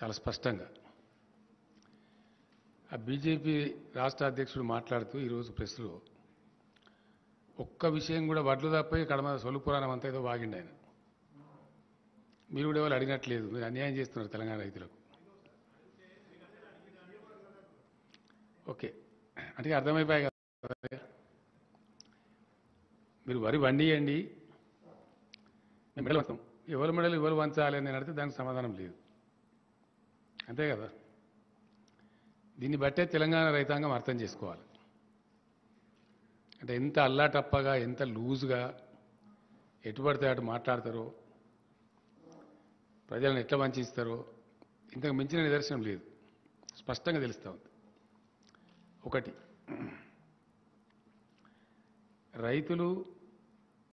చాలా స్పష్టంగా. ఆ బీజేపీ రాష్ట్ర అధ్యక్షుడు మాట్లాడుతూ ఈరోజు ప్రెస్లో ఒక్క విషయం కూడా వడ్లు తప్ప కడమ సొలు పురాణం అంతా ఏదో వాగిండి ఆయన. మీరు కూడా ఎవరు అడిగినట్లేదు, మీరు అన్యాయం చేస్తున్నారు తెలంగాణ రైతులకు. ఓకే, అంటే అర్థమైపోయాయి కదా, మీరు వరి వండియండి, మెడలు ఎవరి మెడలు ఎవరు వంచాలి అని అడిగితే దానికి సమాధానం లేదు, అంతే కదా. దీన్ని బట్టే తెలంగాణ రైతాంగం అర్థం చేసుకోవాలి, అంటే ఎంత అల్లాటప్పగా ఎంత లూజ్గా ఎటు పడితే అటు మాట్లాడతారో, ప్రజలను ఎట్లా వంచిస్తారో ఇంతకు మించిన నిదర్శనం లేదు, స్పష్టంగా తెలుస్తూ ఉంది. ఒకటి, రైతులు